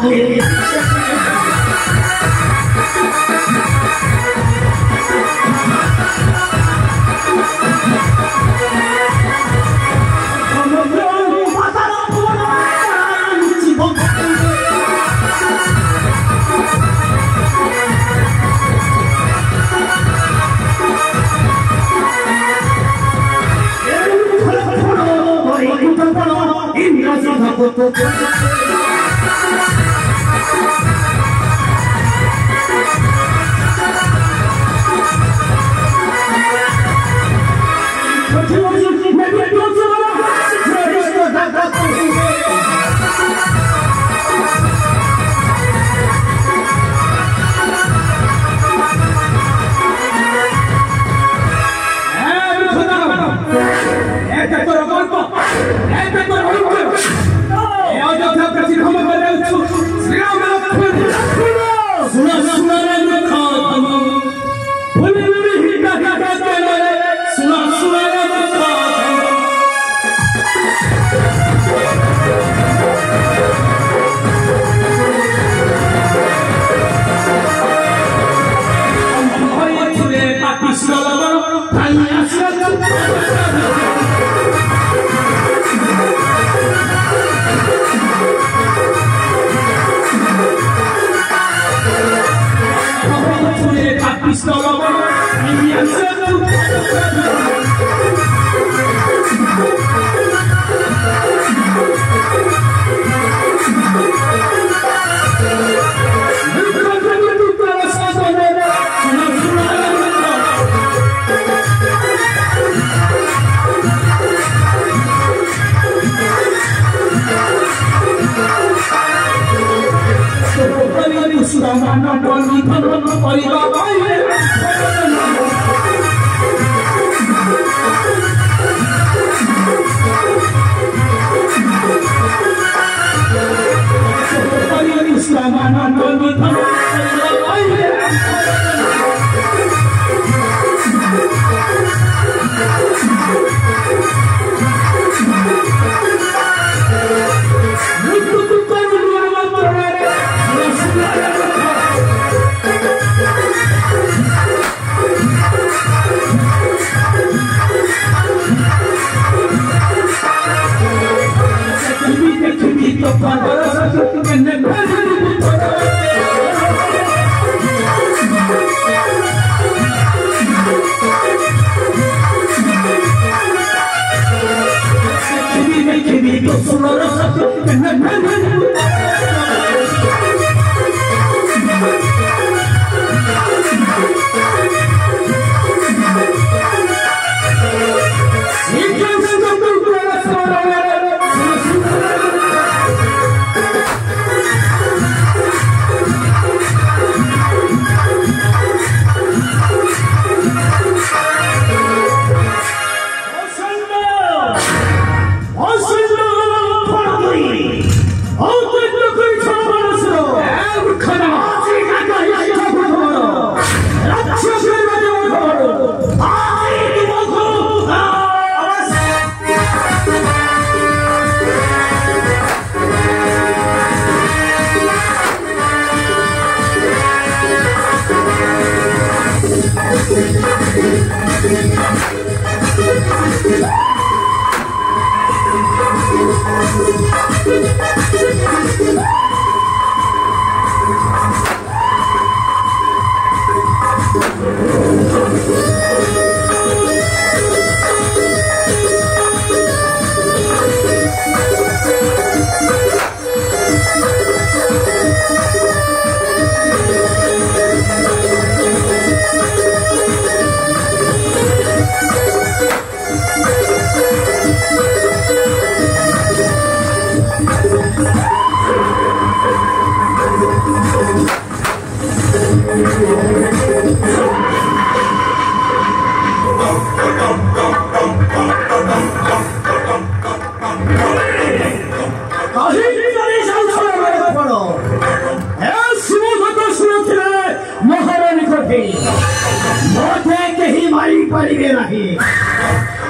He might be